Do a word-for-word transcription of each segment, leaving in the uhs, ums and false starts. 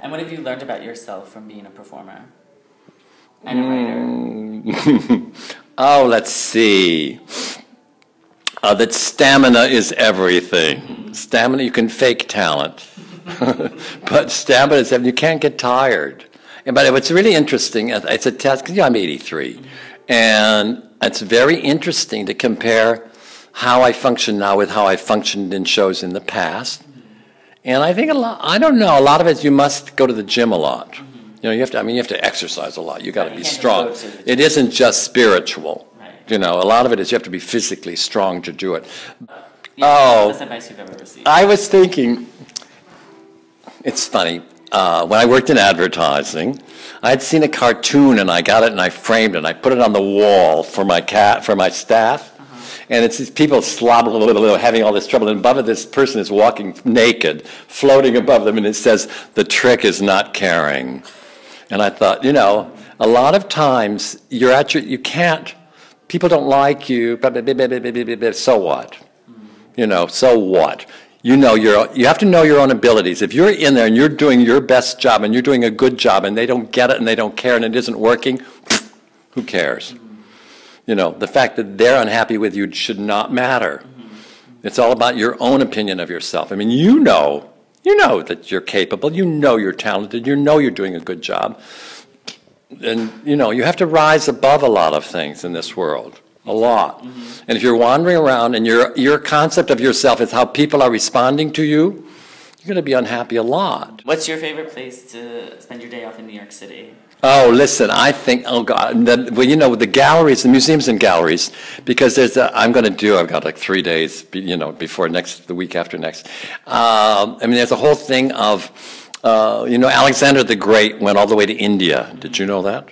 And what have you learned about yourself from being a performer and a mm. writer? Oh, let's see. Uh, that stamina is everything. Mm-hmm. Stamina, you can fake talent. But stamina is everything. You can't get tired. And, but what's really interesting, it's a test, because you know, I'm eighty-three. Mm-hmm. And it's very interesting to compare how I function now with how I functioned in shows in the past. And I think a lot, I don't know, a lot of it, you must go to the gym a lot. Mm-hmm. You know, you have to, I mean, you have to exercise a lot. You got to be strong. It isn't just spiritual. Right. You know, a lot of it is you have to be physically strong to do it. Yeah, oh, best advice you've ever received. I was thinking, it's funny. Uh, when I worked in advertising, I had seen a cartoon and I got it and I framed it and I put it on the wall for my cat, for my staff. And it's these people slobbing a little, little, having all this trouble. And above it, this person is walking naked, floating above them, and it says, "The trick is not caring." And I thought, you know, a lot of times you're at your, you can't, people don't like you, so what? You know, so what? You know, you're, you have to know your own abilities. If you're in there and you're doing your best job and you're doing a good job and they don't get it and they don't care and it isn't working, who cares? You know, the fact that they're unhappy with you should not matter. Mm-hmm. It's all about your own opinion of yourself. I mean, you know, you know that you're capable. You know you're talented. You know you're doing a good job. And, you know, you have to rise above a lot of things in this world, a lot. Mm-hmm. And if you're wandering around and your, your concept of yourself is how people are responding to you, you're going to be unhappy a lot. What's your favorite place to spend your day off in New York City? Oh, listen, I think, oh, God, the, well, you know, the galleries, the museums and galleries, because there's a, I'm going to do, I've got like three days, you know, before next, the week after next. Um, I mean, there's a whole thing of, uh, you know, Alexander the Great went all the way to India. Did you know that?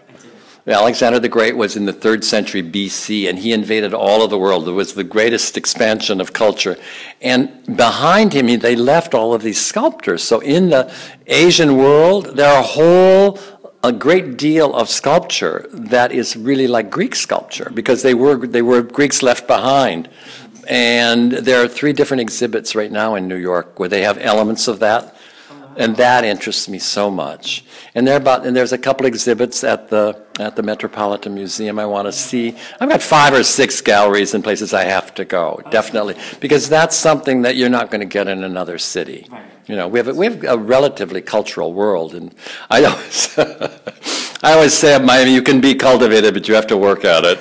Alexander the Great was in the third century B C, and he invaded all of the world. It was the greatest expansion of culture. And behind him, they left all of these sculptors. So in the Asian world, there are whole... a great deal of sculpture that is really like Greek sculpture because they were they were Greeks left behind. And there are three different exhibits right now in New York where they have elements of that, and that interests me so much. And there about and there's a couple exhibits at the at the Metropolitan Museum I want to see. I've got five or six galleries and places I have to go, definitely, because that's something that you're not going to get in another city. You know, we have a, we have a relatively cultural world, and I always I always say at Miami, you can be cultivated, but you have to work at it.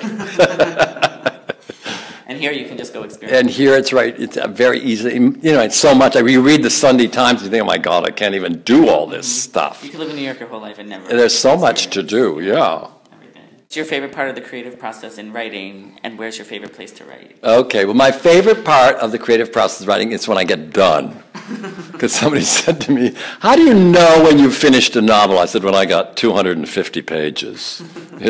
And here you can just go experience. And here it's right, it's very easy. You know, it's so much. You read the Sunday Times, you think, oh my God, I can't even do all this mm-hmm. stuff. You can live in New York your whole life and never. There's so much to do, yeah. Everything. What's your favorite part of the creative process in writing, and where's your favorite place to write? Okay, well, my favorite part of the creative process of writing is when I get done. Because somebody said to me, how do you know when you finished a novel? I said, when I got two hundred fifty pages.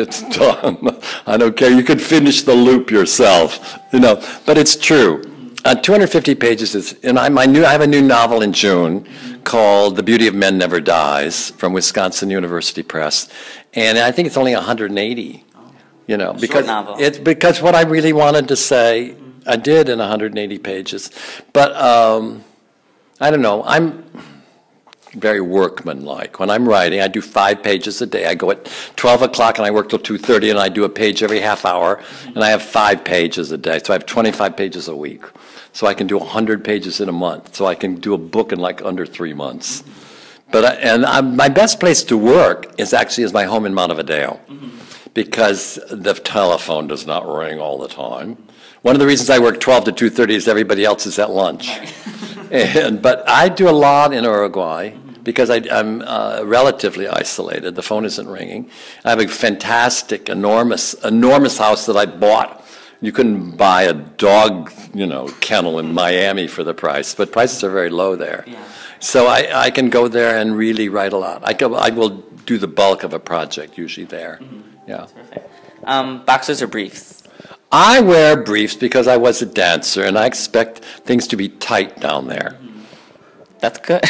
It's done. I don't care. You could finish the loop yourself, you know. But it's true. Uh, two hundred fifty pages is, and I, my new, I have a new novel in June called The Beauty of Men Never Dies from Wisconsin University Press. And I think it's only one hundred eighty, you know, because, it's, because what I really wanted to say, I did in one hundred eighty pages. But... Um, I don't know, I'm very workmanlike. When I'm writing, I do five pages a day. I go at twelve o'clock and I work till two thirty and I do a page every half hour and I have five pages a day. So I have twenty-five pages a week. So I can do one hundred pages in a month. So I can do a book in like under three months. But I, and I'm, my best place to work is actually is my home in Montevideo because the telephone does not ring all the time. One of the reasons I work twelve to two thirty is everybody else is at lunch. And, but I do a lot in Uruguay because I, I'm uh, relatively isolated. The phone isn't ringing. I have a fantastic, enormous, enormous house that I bought. You couldn't buy a dog, you know, kennel in Miami for the price, but prices are very low there. Yeah. So I, I can go there and really write a lot. I, go, I will do the bulk of a project usually there. Mm-hmm. Yeah. That's perfect. Um, boxers or briefs? I wear briefs because I was a dancer, and I expect things to be tight down there. That's good.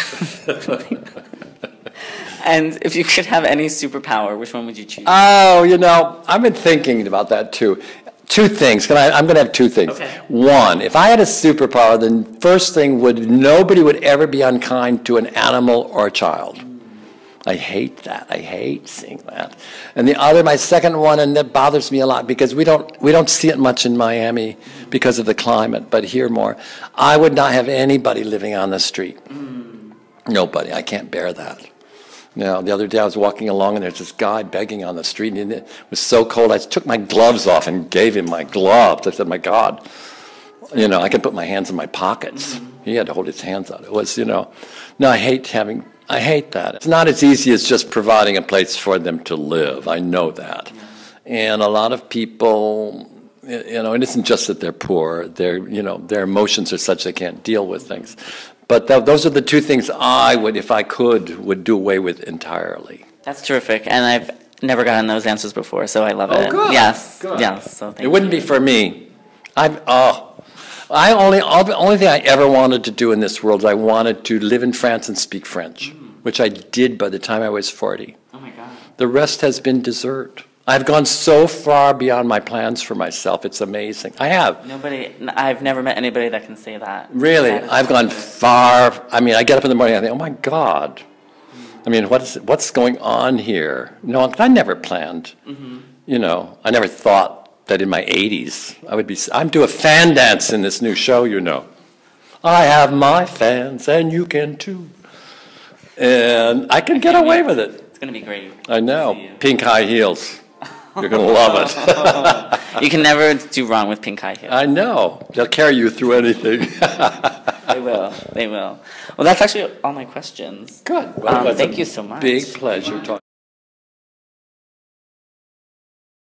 And if you could have any superpower, which one would you choose? Oh, you know, I've been thinking about that, too. Two things. Can I, I'm going to have two things. Okay. One, if I had a superpower, the first thing would nobody would ever be unkind to an animal or a child. I hate that. I hate seeing that. And the other, my second one, and that bothers me a lot because we don't we don't see it much in Miami because of the climate, but here more. I would not have anybody living on the street. Mm. Nobody. I can't bear that. Now, the other day I was walking along and there's this guy begging on the street, and it was so cold I took my gloves off and gave him my gloves. I said, my God, you know, I can put my hands in my pockets. Mm-hmm. He had to hold his hands out. It was, you know, no, I hate having, I hate that. It's not as easy as just providing a place for them to live. I know that. Yeah. And a lot of people, you know, it isn't just that they're poor. They're, you know, their emotions are such they can't deal with things. But th- those are the two things I would, if I could, would do away with entirely. That's terrific, and I've never gotten those answers before, so I love oh, it. Good. Yes, good. Yes. So thank it wouldn't you. Be for me. I've oh, I only the only thing I ever wanted to do in this world is I wanted to live in France and speak French, mm. which I did by the time I was forty. Oh my God! The rest has been dessert. I've gone so far beyond my plans for myself. It's amazing. I have. Nobody, I've never met anybody that can say that. Really? I've gone far. I mean, I get up in the morning and I think, oh my God. I mean, what is, what's going on here? No, I never planned. Mm-hmm. You know, I never thought that in my eighties I would be, I'm doing a fan dance in this new show, you know. I have my fans and you can too. And I can get away with it. It's going to be great. I know. Pink high heels. You're going to love it. You can never do wrong with pink high heels. I know. They'll carry you through anything. They will. They will. Well, that's actually all my questions. Good. Well, um, thank you so much. Big pleasure talking.